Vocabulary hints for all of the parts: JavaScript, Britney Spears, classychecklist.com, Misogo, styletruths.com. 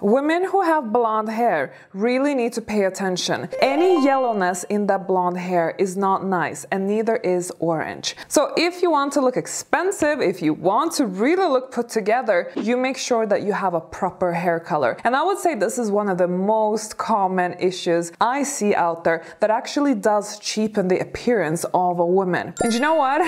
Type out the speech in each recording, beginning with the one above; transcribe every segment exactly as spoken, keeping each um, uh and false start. Women who have blonde hair really need to pay attention. Any yellowness in that blonde hair is not nice, and neither is orange. So if you want to look expensive, if you want to really look put together, you make sure that you have a proper hair color. And I would say this is one of the most common issues I see out there that actually does cheapen the appearance of a woman. And you know what?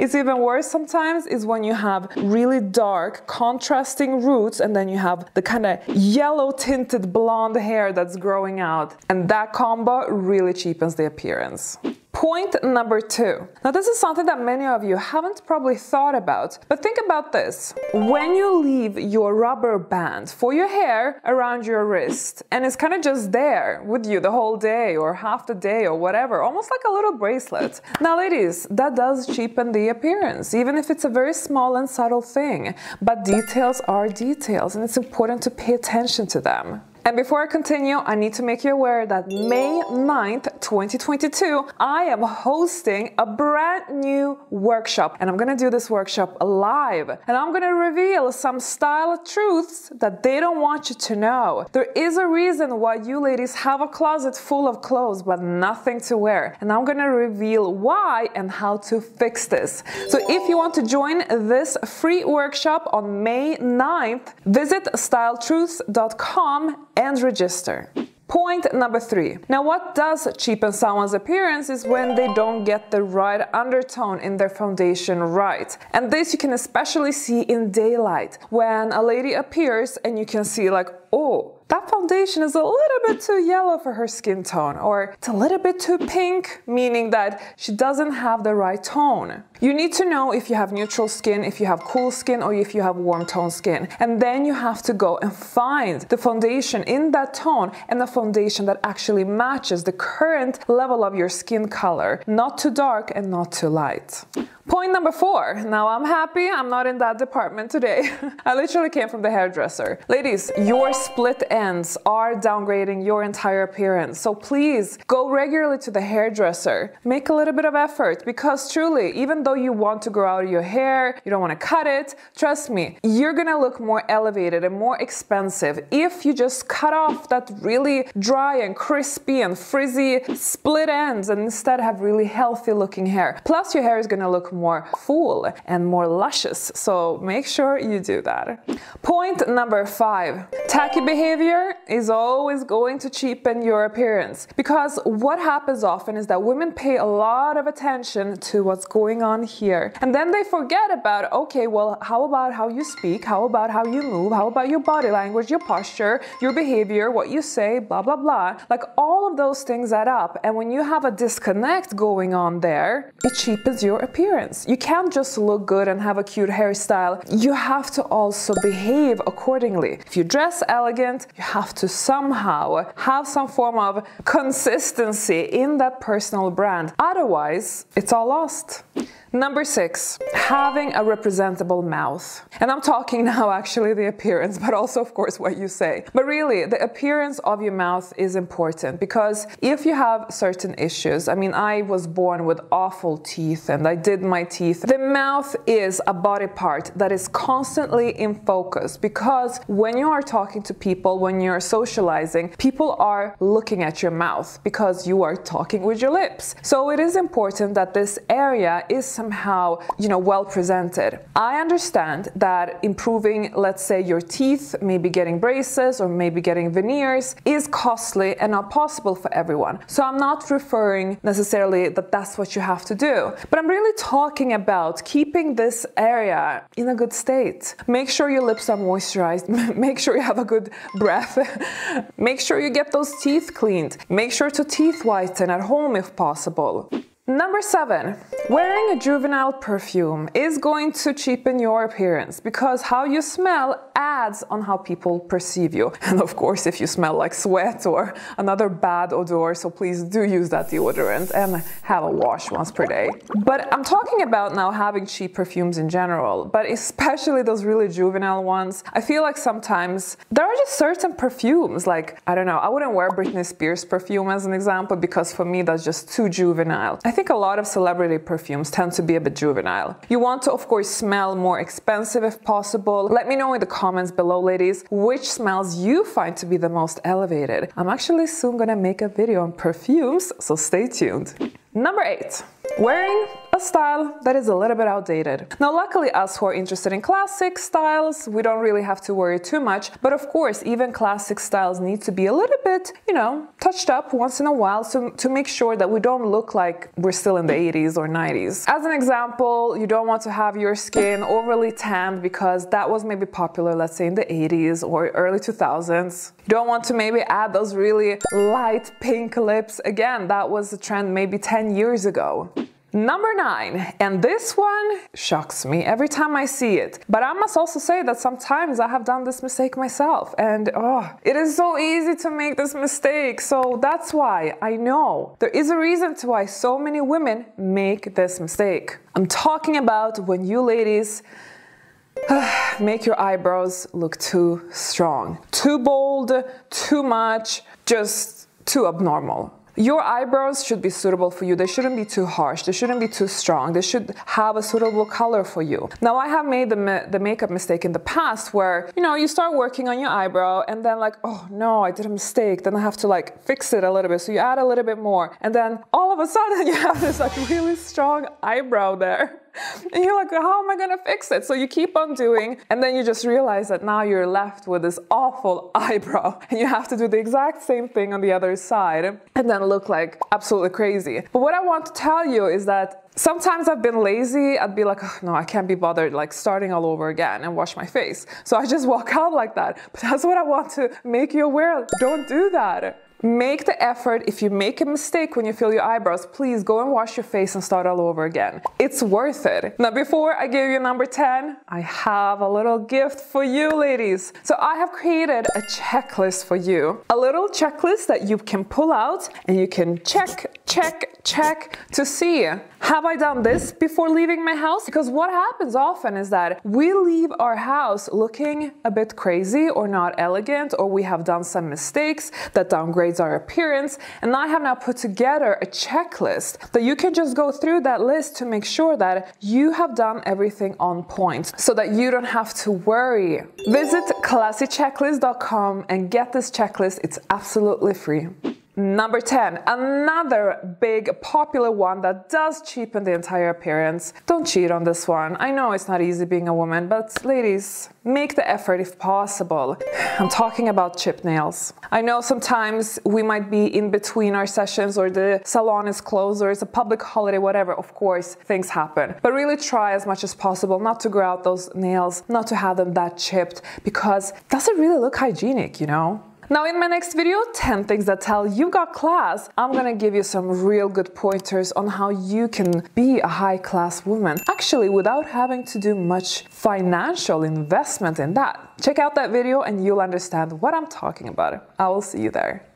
It's even worse sometimes is when you have really dark contrasting roots and then you have the kind of yellow tinted blonde hair that's growing out, and that combo really cheapens the appearance. Point number two. Now, this is something that many of you haven't probably thought about, but think about this. When you leave your rubber band for your hair around your wrist, and it's kind of just there with you the whole day or half the day or whatever, almost like a little bracelet. Now, ladies, that does cheapen the appearance, even if it's a very small and subtle thing. But details are details, and it's important to pay attention to them. And before I continue, I need to make you aware that May ninth, twenty twenty-two, I am hosting a brand new workshop, and I'm gonna do this workshop live, and I'm gonna reveal some style truths that they don't want you to know. There is a reason why you ladies have a closet full of clothes but nothing to wear, and I'm gonna reveal why and how to fix this. So if you want to join this free workshop on May ninth, visit style truths dot com and register. Point number three. Now, what does cheapen someone's appearance is when they don't get the right undertone in their foundation right. And this you can especially see in daylight, when a lady appears and you can see like, oh, that foundation is a little bit too yellow for her skin tone, or it's a little bit too pink, meaning that she doesn't have the right tone. You need to know if you have neutral skin, if you have cool skin, or if you have warm tone skin. And then you have to go and find the foundation in that tone, and the foundation that actually matches the current level of your skin color, not too dark and not too light. Point number four. Now, I'm happy I'm not in that department today. I literally came from the hairdresser. Ladies, your split ends are downgrading your entire appearance. So please go regularly to the hairdresser. Make a little bit of effort, because truly, even though you want to grow out your hair, you don't want to cut it, trust me, you're gonna look more elevated and more expensive if you just cut off that really dry and crispy and frizzy split ends and instead have really healthy looking hair. Plus, your hair is gonna look more full and more luscious, so make sure you do that. Point number five. Tacky behavior is always going to cheapen your appearance, because what happens often is that women pay a lot of attention to what's going on here, and then they forget about, okay, well, how about how you speak, how about how you move, how about your body language, your posture, your behavior, what you say, blah blah blah. Like, all of those things add up, and when you have a disconnect going on there, it cheapens your appearance. You can't just look good and have a cute hairstyle. You have to also behave accordingly. If you dress elegant, you have to somehow have some form of consistency in that personal brand. Otherwise, it's all lost. Number six, having a representable mouth. And I'm talking now actually the appearance, but also of course what you say. But really, the appearance of your mouth is important, because if you have certain issues, I mean, I was born with awful teeth and I did my teeth. The mouth is a body part that is constantly in focus, because when you are talking to people, when you're socializing, people are looking at your mouth because you are talking with your lips. So it is important that this area is somehow, you know, well presented. I understand that improving, let's say, your teeth, maybe getting braces or maybe getting veneers, is costly and not possible for everyone. So I'm not referring necessarily that that's what you have to do, but I'm really talking about keeping this area in a good state. Make sure your lips are moisturized. Make sure you have a good breath. Make sure you get those teeth cleaned. Make sure to teeth whiten at home if possible. Number seven, wearing a juvenile perfume is going to cheapen your appearance, because how you smell adds on how people perceive you. And of course, if you smell like sweat or another bad odor, so please do use that deodorant and have a wash once per day. But I'm talking about now having cheap perfumes in general, but especially those really juvenile ones. I feel like sometimes there are just certain perfumes, like, I don't know, I wouldn't wear Britney Spears perfume as an example, because for me, that's just too juvenile. I think a lot of celebrity perfumes tend to be a bit juvenile. You want to, of course, smell more expensive if possible. Let me know in the comments below, ladies, which smells you find to be the most elevated. I'm actually soon gonna make a video on perfumes, so stay tuned. Number eight, wearing a style that is a little bit outdated. Now, luckily, us who are interested in classic styles, we don't really have to worry too much. But of course, even classic styles need to be a little bit, you know, touched up once in a while to, to make sure that we don't look like we're still in the eighties or nineties. As an example, you don't want to have your skin overly tanned because that was maybe popular, let's say, in the eighties or early two thousands. You don't want to maybe add those really light pink lips. Again, that was a trend maybe ten years ago. Number nine, and this one shocks me every time I see it, but I must also say that sometimes I have done this mistake myself, and oh, it is so easy to make this mistake. So that's why I know there is a reason to why so many women make this mistake. I'm talking about when you ladies make your eyebrows look too strong, too bold, too much, just too abnormal. Your eyebrows should be suitable for you. They shouldn't be too harsh. They shouldn't be too strong. They should have a suitable color for you. Now, I have made the, ma the makeup mistake in the past where, you know, you start working on your eyebrow and then like, oh no, I did a mistake. Then I have to like fix it a little bit. So you add a little bit more. And then all of a sudden you have this like really strong eyebrow there. And you're like, how am I gonna fix it? So you keep on doing, and then you just realize that now you're left with this awful eyebrow and you have to do the exact same thing on the other side and then look like absolutely crazy. But what I want to tell you is that sometimes I've been lazy. I'd be like, oh, no, I can't be bothered like starting all over again and wash my face. So I just walk out like that. But that's what I want to make you aware of. Don't do that. Make the effort. If you make a mistake when you feel your eyebrows, please go and wash your face and start all over again. It's worth it. Now, before I give you number ten, I have a little gift for you, ladies. So I have created a checklist for you. A little checklist that you can pull out and you can check, check, check to see, have I done this before leaving my house? Because what happens often is that we leave our house looking a bit crazy or not elegant, or we have done some mistakes that downgrade our appearance, and I have now put together a checklist that you can just go through that list to make sure that you have done everything on point so that you don't have to worry. Visit classy checklist dot com and get this checklist. It's absolutely free. Number ten, another big popular one that does cheapen the entire appearance. Don't cheat on this one. I know it's not easy being a woman, but ladies, make the effort if possible. I'm talking about chip nails. I know sometimes we might be in between our sessions or the salon is closed or it's a public holiday, whatever. Of course, things happen. But really try as much as possible not to grow out those nails, not to have them that chipped, because it doesn't really look hygienic, you know? Now in my next video, ten things that tell you got class, I'm gonna give you some real good pointers on how you can be a high class woman, actually without having to do much financial investment in that. Check out that video and you'll understand what I'm talking about. I will see you there.